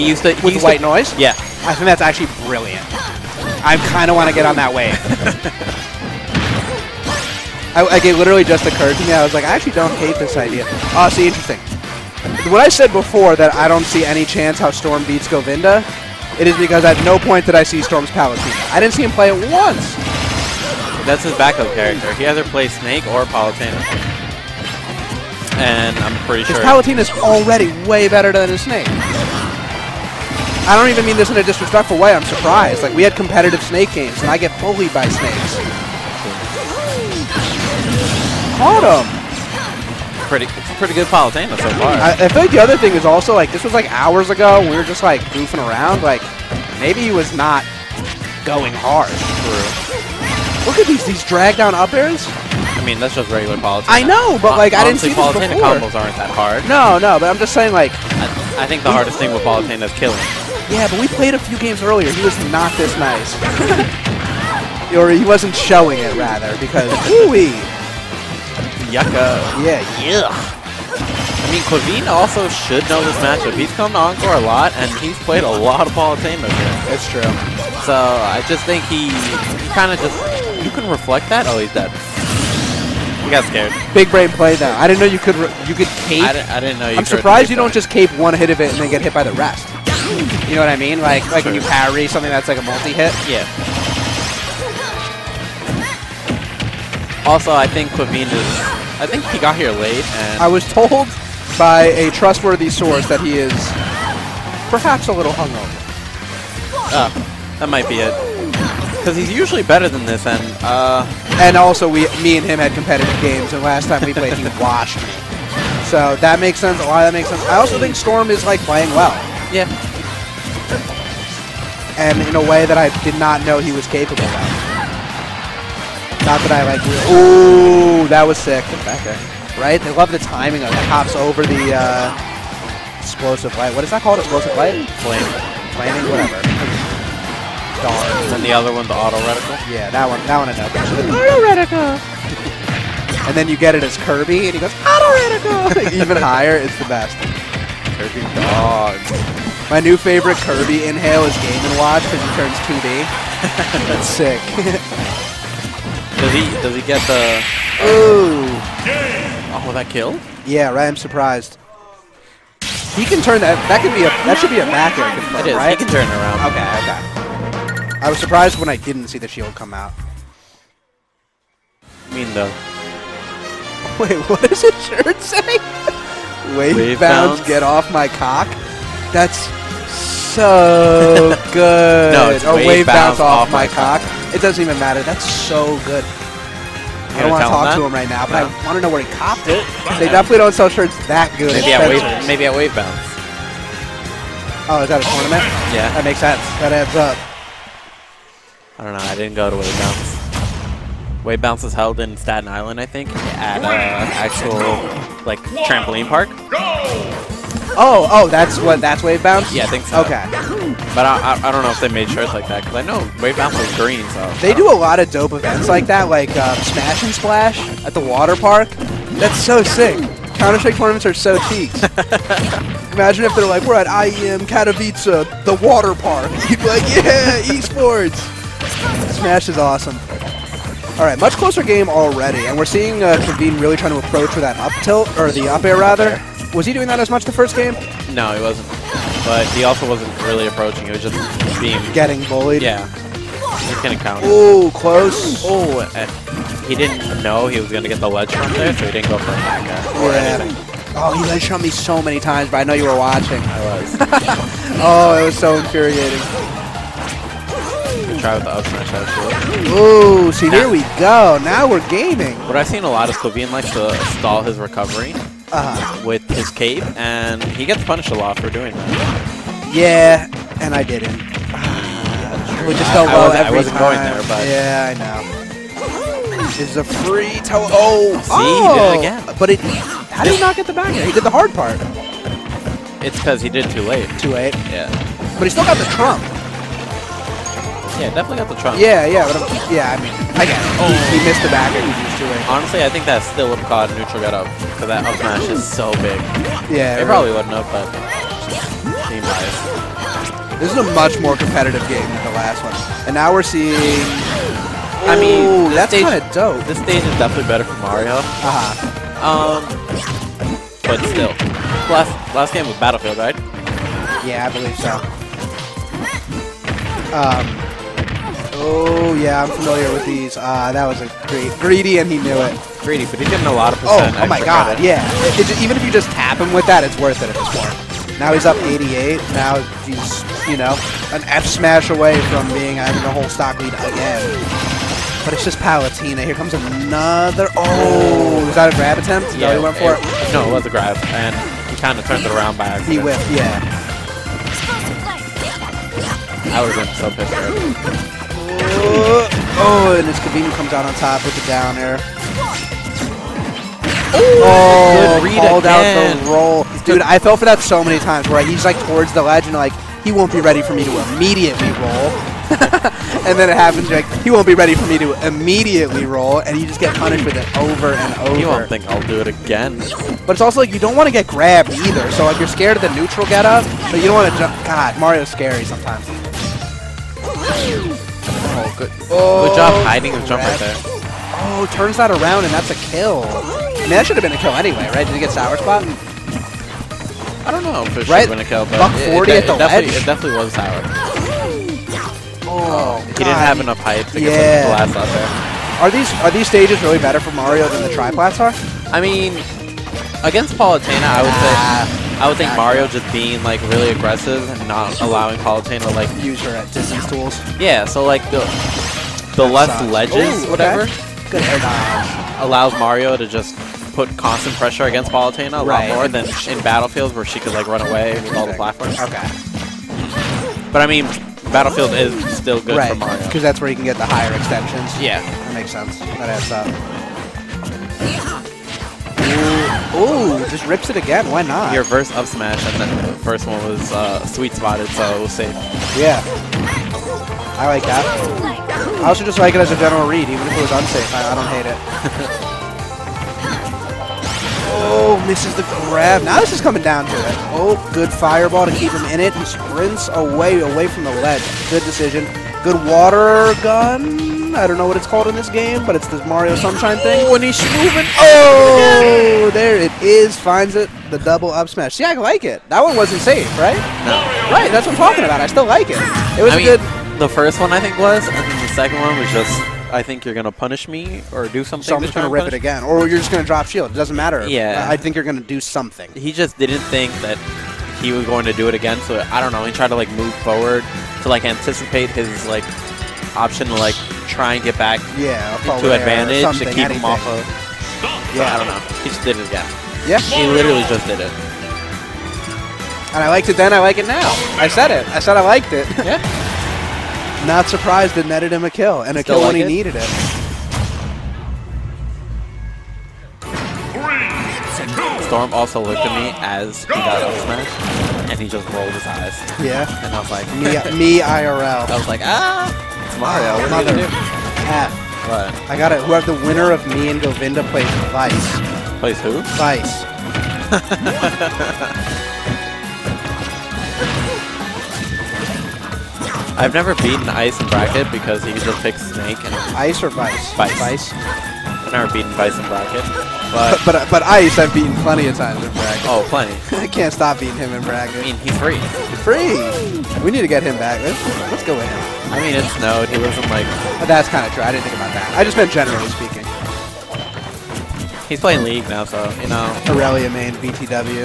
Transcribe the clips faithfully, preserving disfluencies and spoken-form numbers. He used to, he with used white to, noise? Yeah. I think that's actually brilliant. I kind of want to get on that wave. I, like, it literally just occurred to me. I was like, I actually don't hate this idea. Oh, see, interesting. What I said before that I don't see any chance how Storm beats Govinda, it is because at no point did I see Storm's Palutena. I didn't see him play it once. That's his backup character. He either plays Snake or Palutena. And I'm pretty sure... his Palutena's already way better than his Snake. I don't even mean this in a disrespectful way. I'm surprised. Like, we had competitive Snake games, and I get bullied by Snakes. Caught him. Pretty, it's a pretty good Palutena so far. I, I feel like the other thing is also, like, this was, like, hours ago. We were just, like, goofing around. Like, maybe he was not going hard. True. Look at these these drag down up airs. I mean, that's just regular Palutena. I know, but, like, Hon I didn't see Palutena this before. Combos aren't that hard. No, no, but I'm just saying, like... I, I think the hardest thing with Palutena is killing. Yeah, but we played a few games earlier. He was not this nice. Or he wasn't showing it, rather, because... Ooh-wee! Yucca. Yeah, yeah. I mean, QueVeen also should know this matchup. He's come to Encore a lot, and he's played a lot of Palutena here. That's true. So I just think he, he kind of just... You can reflect that? Oh, he's dead. He got scared. Big brain play, though. I didn't know you could re you could cape. I, I didn't know you I'm could. I'm surprised you don't just cape one hit of it and then get hit by the rest. You know what I mean? Like, like when you parry something that's like a multi-hit. Yeah. Also, I think QueVeen is... I think he got here late, and I was told by a trustworthy source that he is perhaps a little hungover. Uh, that might be it. Because he's usually better than this, and uh... and also, we, me and him had competitive games, and last time we played, he washed me. So that makes sense. A lot of that makes sense. I also think Storm is, like, playing well. Yeah. And in a way that I did not know he was capable of. Not that I like it. Ooh, that was sick. Right? They love the timing of it. It hops over the uh, explosive light. What is that called? Explosive light? Flaming. Flaming, whatever. Darn. And the other one, the auto reticle? Yeah, that one. That one I know. The auto reticle! And then you get it as Kirby, and he goes, auto reticle! Even higher, it's the best. Kirby dog. My new favorite Kirby inhale is Game and Watch because he turns two D. That's sick. Does he, does he get the... Ooh. Oh, that killed? Yeah, right, I'm surprised. He can turn that... That could be a... That should be a back air confirm, it is, right? He can turn it around. Okay, okay. I was surprised when I didn't see the shield come out. I mean, though. Wait, what does his shirt say? Wavebounce, get off my cock? That's so good. No, it's wave, wave bounce, bounce off, off my, my cock. cock. It doesn't even matter. That's so good. I don't want to talk to him right now, but no. I want to know where he copped it. They definitely don't sell shirts that good. Maybe at wave, maybe at Wave Bounce. Oh, is that a tournament? Yeah. That makes sense. That adds up. I don't know. I didn't go to Wave Bounce. Wave Bounce is held in Staten Island, I think, at uh, actual like trampoline park. Oh, oh, that's what that's Wave Bounce? Yeah, I think so. Okay. But I, I, I don't know if they made shirts like that, because I know Wave Bounce was green, so... They do a lot of dope events like that, like uh, Smash and Splash at the water park. That's so sick. Counter-Strike tournaments are so cheap. Imagine if they're like, we're at I E M Katowice, the water park. You'd be like, yeah, esports. Smash is awesome. All right, much closer game already, and we're seeing uh, QueVeen really trying to approach with that up tilt, or the up air, rather. Was he doing that as much the first game? No, he wasn't. But he also wasn't really approaching. He was just being... Getting bullied? Yeah. He's going to counter. Ooh, close. Oh, he didn't know he was going to get the ledge from there, so he didn't go for a back air or yeah. anything. Oh, he ledge from me so many times, but I know you were watching. I was. Oh, it was so infuriating. Try with the up smash actually. Ooh, see, now, here we go. Now we're gaming. What I've seen a lot is QueVeen likes to stall his recovery uh-huh. with his cape, and he gets punished a lot for doing that. Yeah, and I didn't. Uh, we just I, I, wasn't, every I wasn't time. going there, but... Yeah, I know. This is a free toe. Oh! See, oh. he did it again. But it, how did he not get the back? He did the hard part. It's because he did too late. Too late? Yeah. But he still got the trump. Yeah, definitely got the trump. Yeah, yeah, but I'm, yeah. I mean, I get it. Oh. He, he missed the back air. He used to it. Honestly, I think that's still would have caught neutral get up because that up smash is so big. Yeah, it right. probably wouldn't have, but seemed nice. This is a much more competitive game than the last one. And now we're seeing... Ooh, I mean, that's kind of dope. This stage is definitely better for Mario. Uh-huh. Um, but still. Last, last game was Battlefield, right? Yeah, I believe so. Um, oh, yeah, I'm familiar with these. Uh, that was a great... Greedy, and he knew it. Greedy, but he's getting a lot of percent. Oh, oh my god, it. yeah. It, it, even if you just tap him with that, it's worth it at this point. Now he's up eighty-eight. Now he's, you know, an F smash away from being having a whole stock lead again. But it's just Palutena. Here comes another. Oh, was that a grab attempt? Is yeah, that what he went for? It, no, it was a grab, and he kind of turned it around by accident. He whiffed, yeah. I would have been so pissed off. Oh, and it's QueVeen comes out on top with the down air. Ooh, oh, read called again. out the roll. Dude, I fell for that so many times where he's like towards the ledge and like, he won't be ready for me to immediately roll. And then it happens, you're like, he won't be ready for me to immediately roll, and you just get punished with it over and over. You won't think I'll do it again. But it's also like, you don't want to get grabbed either. So like, you're scared of the neutral get up, but you don't want to jump. God, Mario's scary sometimes. Oh, good, oh, good job hiding the jump right there. Oh, turns that around and that's a kill. I mean, that should have been a kill anyway, right? Did he get sour spot? I don't know if it should have been a kill, but buck forty at the ledge? It definitely was sour. Oh, he didn't have enough height to get some blast out there. Are these are these stages really better for Mario than the triplats are? I mean, against Palutena, I would say I would think Mario just being like really aggressive and not allowing Palutena to like use her at distance tools. Yeah, so like the the less ledges, whatever, allows Mario to just put constant pressure against Palutena a right. lot more than in Battlefield where she could like run away with all the platforms. Okay. But I mean, Battlefield is still good right. for Mario. Because that's where you can get the higher extensions. Yeah. That makes sense. That adds up. Ooh, just rips it again. Why not? Your first up smash and then the first one was uh, sweet spotted, so we'll see. Yeah. I like that. I also just like it as a general read, even if it was unsafe. I, I don't hate it. Oh, misses the grab. Now this is coming down to it. Oh, good fireball to keep him in it. He sprints away, away from the ledge. Good decision. Good water gun. I don't know what it's called in this game, but it's this Mario Sunshine thing. Oh, and he's moving. Oh, there it is. Finds it. The double up smash. See, I like it. That one wasn't safe, right? No. Right, that's what I'm talking about. I still like it. It was I a mean, good. The first one, I think, was. And then the second one was just... I think you're going to punish me or do something. So I'm just going to rip it again. Or you're just going to drop shield. It doesn't matter. Yeah. I think you're going to do something. He just didn't think that he was going to do it again. So, I don't know. He tried to, like, move forward to, like, anticipate his, like, option to, like, try and get back yeah, to advantage to keep anything. him off of. Yeah. I don't know. He just did it again. Yeah. He literally just did it. And I liked it then. I like it now. I said it. I said I liked it. Yeah. Not surprised it netted him a kill, and a Still kill like when he it? needed it. Storm also looked at me as he got up smash, and he just rolled his eyes. Yeah. And I was like, me, me I R L. I was like, ah, it's Mario. What Mother do? F. What? I got it. Whoever the winner of me and Govinda plays Vice. Plays who? Vice. I've never beaten Ice in bracket because he just picks Snake and Ice or Vice? Vice. Vice. I've never beaten Vice in bracket. But but, but, but Ice I've beaten plenty of times in bracket. Oh, plenty. I can't stop beating him in bracket. I mean, he's free. He's free! We need to get him back. Let's, let's go with him. I mean, it snowed. He wasn't like... But that's kind of true. I didn't think about that. I just meant generally speaking. He's playing League now, so, you know. Aurelia main, B T W.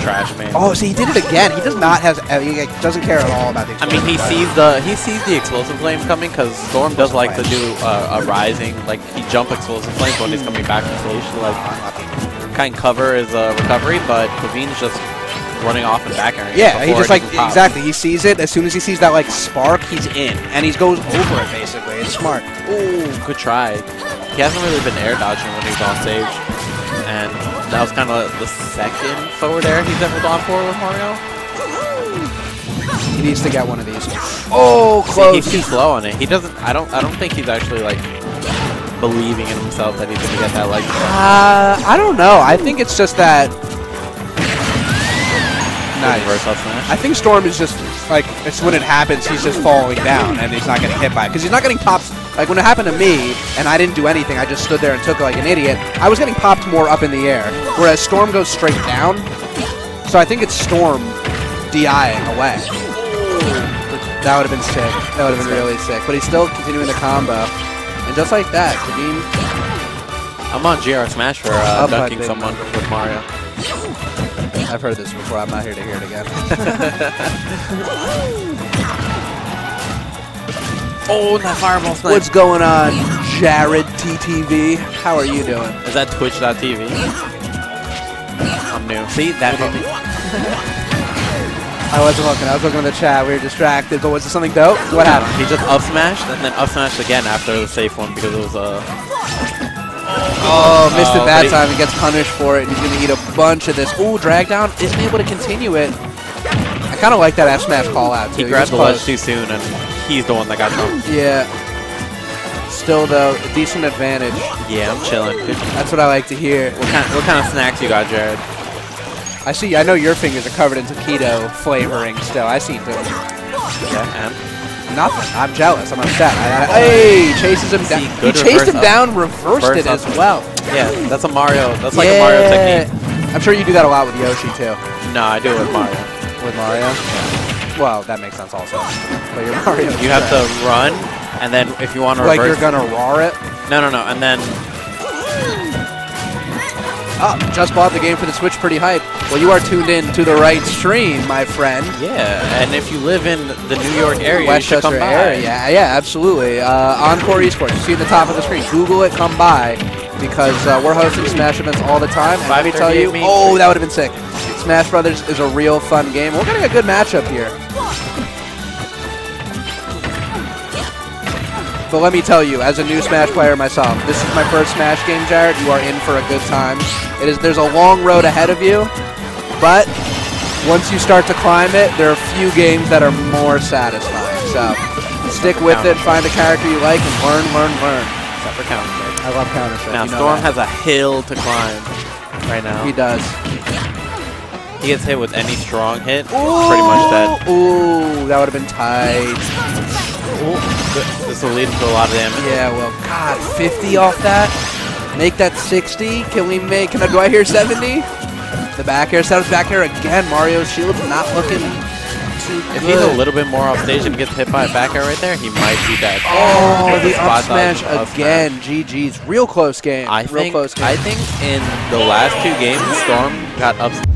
Trash main. Oh, see, he did it again. He does not has, he doesn't care at all about the explosive I mean, he flame. sees the he sees the explosive flame coming because Storm does like flame. to do uh, a rising, like, he jump explosive flame when he's coming back from stage to, like, kind of cover his uh, recovery, but QueVeen's just running off and back air. Yeah, he just, like, exactly. He sees it. As soon as he sees that, like, spark, he's in. And he goes over it, basically. It's smart. Ooh, good try. He hasn't really been air dodging when he's on stage, and that was kind of the second forward air he's ever gone for with Mario. He needs to get one of these. Oh, close! He's too slow on it. He doesn't. I don't. I don't think he's actually like believing in himself that he's gonna get that leg. Uh, I don't know. I think it's just that. Nice. Reverse up smash. I think Storm is just like, it's when it happens, he's just falling down and he's not getting hit by it. Because he's not getting popped. Like, when it happened to me, and I didn't do anything, I just stood there and took it like an idiot, I was getting popped more up in the air, whereas Storm goes straight down. So I think it's Storm D I-ing away. That would have been sick. That would have been really sick. But he's still continuing the combo. And just like that, the game... I'm on G R Smash for uh, dunking someone with Mario. I've heard this before. I'm not here to hear it again. Oh, that fireball snipe. What's going on, Jared T T V? How are you doing? Is that Twitch dot T V? I'm new. See, that hit me. I wasn't looking. I was looking at the chat. We were distracted. But was it something dope? What happened? He just up smashed and then up smashed again after the safe one because it was a... Uh, Oh, missed it that time. He gets punished for it. And he's going to eat a bunch of this. Ooh, drag down. Isn't able to continue it. I kind of like that F smash call out, too. He grabbed the ledge too soon, and he's the one that got him. Yeah. Still, though, a decent advantage. Yeah, I'm chilling. That's what I like to hear. What kind, what kind of snacks you got, Jared? I see. I know your fingers are covered in taquito flavoring still. I see them. Yeah, and? Nothing. I'm jealous. I'm upset. I, I, hey, chases him down. He chased him up. down, reversed Burst it up. as well. Yeah, that's a Mario. That's yeah. like a Mario technique. I'm sure you do that a lot with Yoshi too. No, I do it with Mario. With Mario? Yeah. Well, that makes sense also. But you're Mario. You have to run, and then if you want to reverse, like you're gonna roar it. No, no, no, and then. Oh, just bought the game for the Switch, pretty hype. Well, you are tuned in to the right stream, my friend. Yeah, and if you live in the New York area, Westchester you should come by. Area. Yeah, yeah, absolutely. Uh, Encore Esports, you see at the top of the screen. Google it, come by, because uh, we're hosting Smash events all the time. And let me tell you, oh, that would have been sick. Smash Brothers is a real fun game. We're getting a good matchup here. But let me tell you, as a new Smash player myself, this is my first Smash game, Jared. You are in for a good time. It is. There's a long road ahead of you, but once you start to climb it, there are few games that are more satisfying. So stick with it, find a character you like, and learn, learn, learn. Except for Counter-Strike. I love Counter-Strike. Now, you know Storm that. has a hill to climb right now. He does. He gets hit with any strong hit. Ooh, pretty much dead. Ooh, that would have been tight. Ooh, this will lead to a lot of damage. Yeah, well, God, fifty off that. Make that sixty. Can we make? Can I do? I hear seventy. The back air sounds back air again. Mario's shield's not looking too good. If he's a little bit more off stage and gets hit by a back air right there, he might be dead. Oh, oh the up smash again. Up smash. G G's, real close game. I real think. Close game. I think in the last two games, Storm got up.